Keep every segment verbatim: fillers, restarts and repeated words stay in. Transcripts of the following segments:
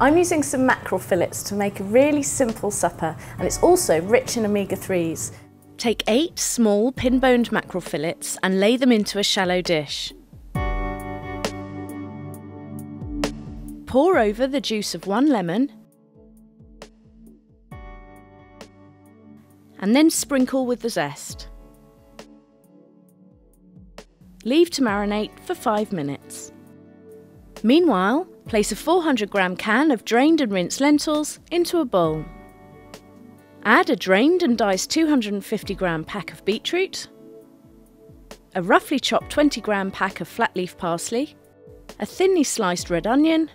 I'm using some mackerel fillets to make a really simple supper, and it's also rich in omega threes. Take eight small pin-boned mackerel fillets and lay them into a shallow dish. Pour over the juice of one lemon and then sprinkle with the zest. Leave to marinate for five minutes. Meanwhile, place a four hundred gram can of drained and rinsed lentils into a bowl. Add a drained and diced two hundred fifty gram pack of beetroot, a roughly chopped twenty gram pack of flat leaf parsley, a thinly sliced red onion,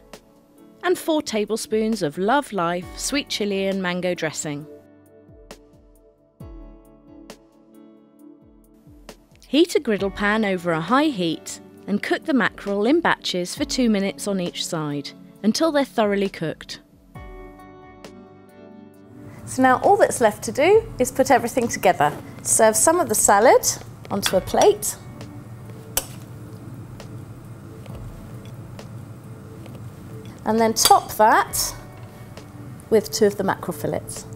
and four tablespoons of Love Life sweet chilli and mango dressing. Heat a griddle pan over a high heat and cook the mackerel in batches for two minutes on each side until they're thoroughly cooked. So now all that's left to do is put everything together. Serve some of the salad onto a plate. And then top that with two of the mackerel fillets.